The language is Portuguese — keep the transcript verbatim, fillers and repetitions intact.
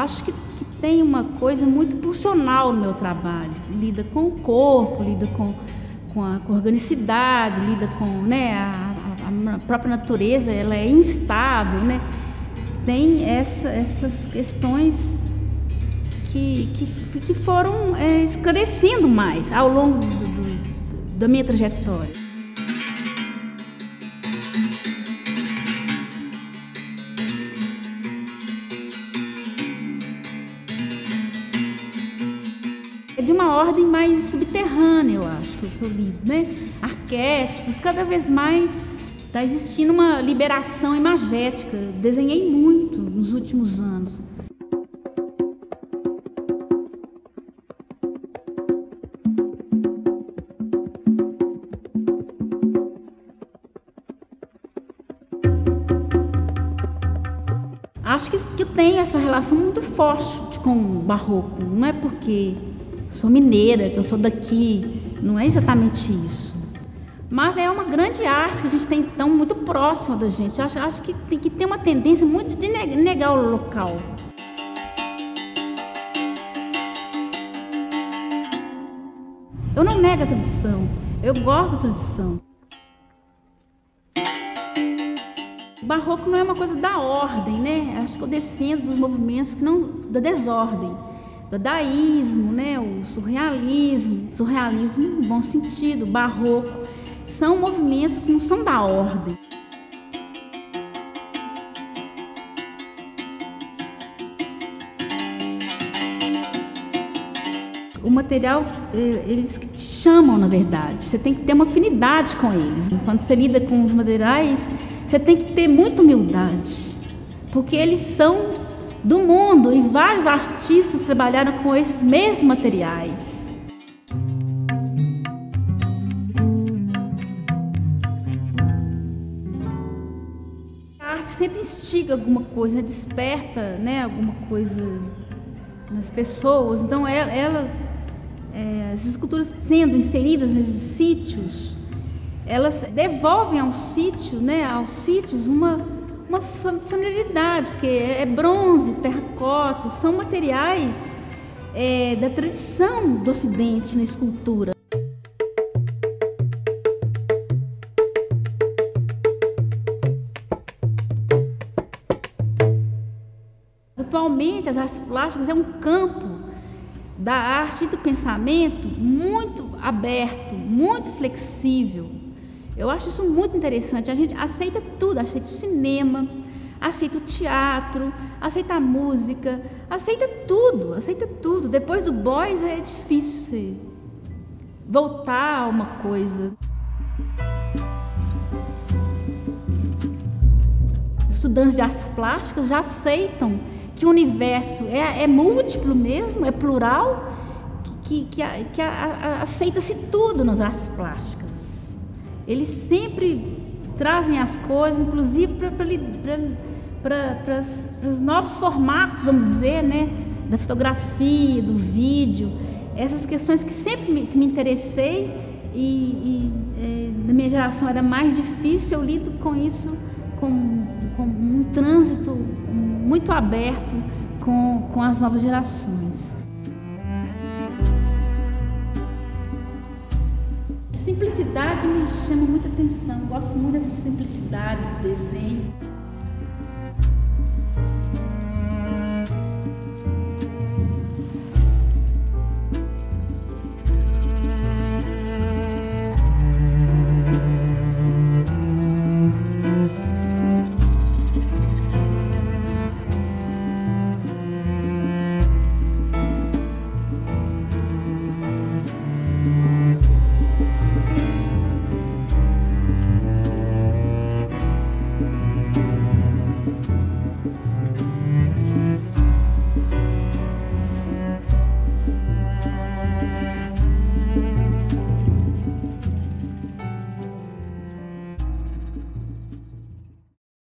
acho que, que tem uma coisa muito pulsional no meu trabalho. Lida com o corpo, lida com, com a com organicidade, lida com, né, a, a, a própria natureza, ela é instável, né? Tem essa, essas questões que, que, que foram é, esclarecendo mais ao longo do, do, da minha trajetória. De uma ordem mais subterrânea, eu acho, que eu li, né? Arquétipos, cada vez mais está existindo uma liberação imagética. Desenhei muito nos últimos anos. Acho que, que tem essa relação muito forte com o barroco, não é porque sou mineira, que eu sou daqui, não é exatamente isso. Mas é uma grande arte que a gente tem, então, muito próxima da gente. Acho, acho que, tem, que tem uma tendência muito de negar o local. Eu não nego a tradição, eu gosto da tradição. O barroco não é uma coisa da ordem, né? Acho que eu descendo dos movimentos que não, da desordem. Dadaísmo, né, o surrealismo, surrealismo no bom sentido, barroco, são movimentos que não são da ordem. O material, eles que te chamam, na verdade, você tem que ter uma afinidade com eles. Quando você lida com os materiais, você tem que ter muita humildade, porque eles são do mundo, e vários artistas trabalharam com esses mesmos materiais. A arte sempre instiga alguma coisa, desperta, né, alguma coisa nas pessoas. Então, elas, é, essas esculturas sendo inseridas nesses sítios, elas devolvem ao sítio, né, aos sítios uma uma familiaridade, porque é bronze, terracota, são materiais é, da tradição do Ocidente na escultura. Atualmente, as artes plásticas é um campo da arte e do pensamento muito aberto, muito flexível. Eu acho isso muito interessante. A gente aceita tudo, aceita o cinema, aceita o teatro, aceita a música, aceita tudo, aceita tudo. Depois do Boys é difícil voltar a uma coisa. Estudantes de artes plásticas já aceitam que o universo é, é múltiplo mesmo, é plural, que, que, que aceita-se tudo nas artes plásticas. Eles sempre trazem as coisas, inclusive para os novos formatos, vamos dizer, né? Da fotografia, do vídeo, essas questões que sempre me, que me interessei e, e é, da minha geração era mais difícil, eu lido com isso com, com um trânsito muito aberto com, com as novas gerações. Simplicidade me chama muita atenção, eu gosto muito dessa simplicidade do desenho.